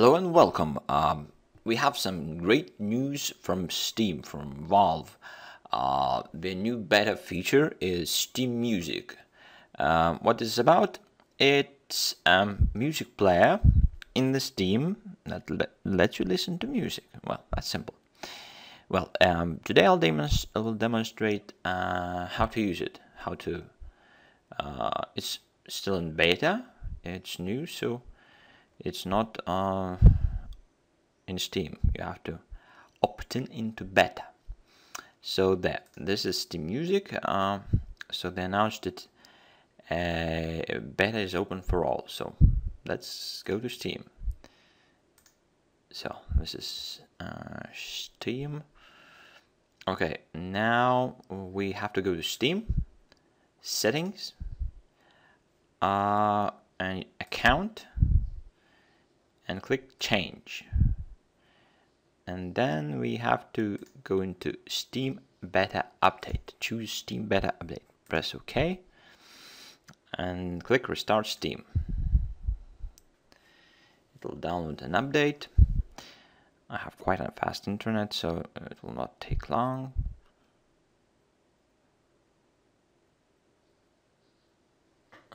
Hello and welcome. We have some great news from Steam, from Valve. The new beta feature is Steam Music. What is it about? It's a music player in the Steam that lets you listen to music. Well, that's simple. Well, today I will demonstrate how to use it. It's still in beta. It's new, so it's not in Steam. You have to opt in into beta. So this is Steam Music. So they announced it. Beta is open for all. So let's go to Steam. So this is Steam. Okay, now we have to go to Steam settings and account. And click change, and then we have to go into Steam Beta Update. Choose Steam Beta Update, press OK, and click Restart Steam. It will download an update. I have quite a fast internet, so it will not take long.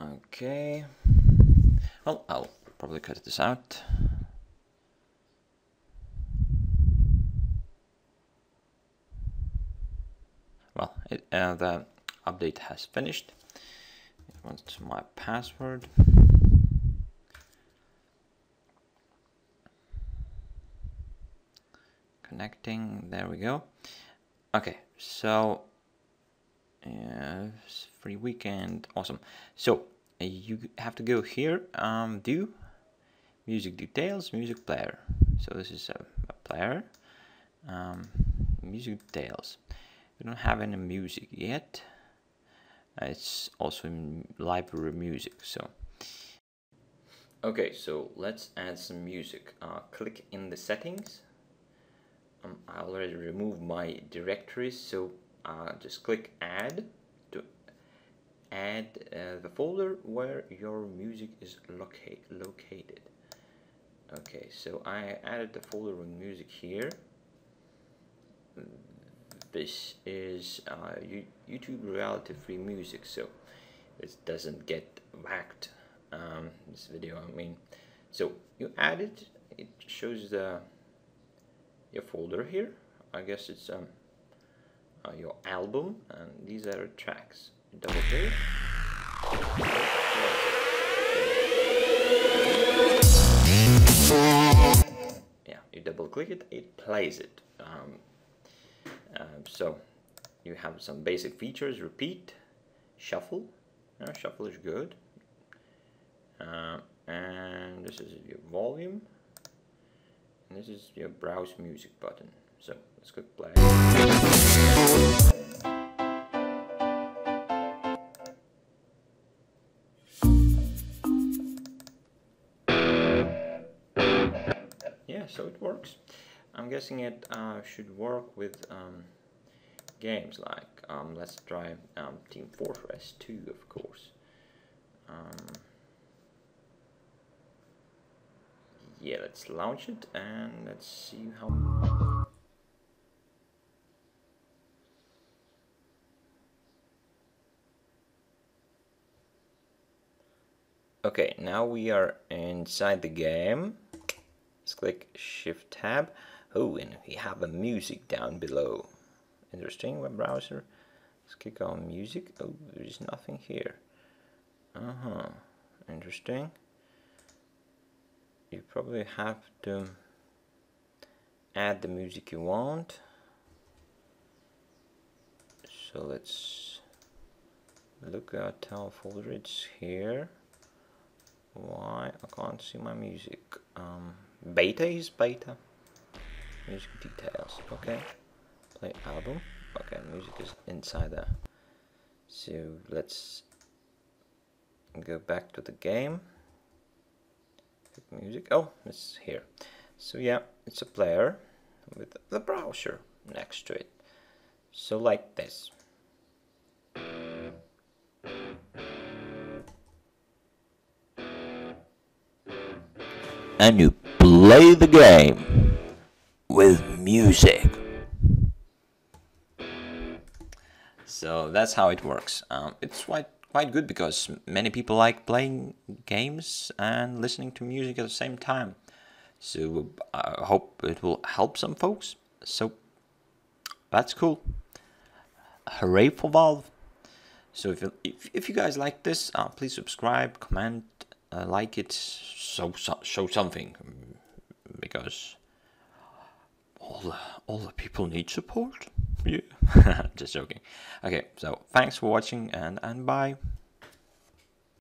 Okay, well, I'll probably cut this out. Well, the update has finished. It wants my password. Connecting, there we go. Okay, so it's free weekend, awesome. So you have to go here, view, music details, music player. So this is a player, music details. We don't have any music yet. It's also in library music. So okay, so let's add some music. Click in the settings. I already removed my directories, so just click add to add the folder where your music is located. Okay, so I added the folder with music here. This is YouTube reality free music, so it doesn't get whacked, this video I mean. So you add it, it shows your folder here. I guess it's your album, and these are tracks. You double click. Yeah, you double click it, it plays it. So you have some basic features: repeat, shuffle. Shuffle is good. And this is your volume. And this is your browse music button. So let's click play. Yeah, so it works. I'm guessing it should work with games like, let's try Team Fortress 2, of course. Yeah, let's launch it and let's see how... Okay, now we are inside the game. Let's click Shift-Tab. Oh, and we have a music down below. Interesting, web browser. Let's click on music. Oh, there's nothing here. Interesting. You probably have to add the music you want. So let's look at our folder. It's here. Why I can't see my music? Beta is beta. Music details, okay. Play album, okay. Music is inside there. So let's go back to the game. Pick music. Oh, it's here. So yeah, it's a player with the browser next to it. So like this. A new play the game with music. So that's how it works. It's quite good because many people like playing games and listening to music at the same time. So I hope it will help some folks. So that's cool. Hooray for Valve. So if you guys like this, please subscribe, comment, like it, so show something, because all the people need support. Yeah, just joking. Okay, so thanks for watching and bye.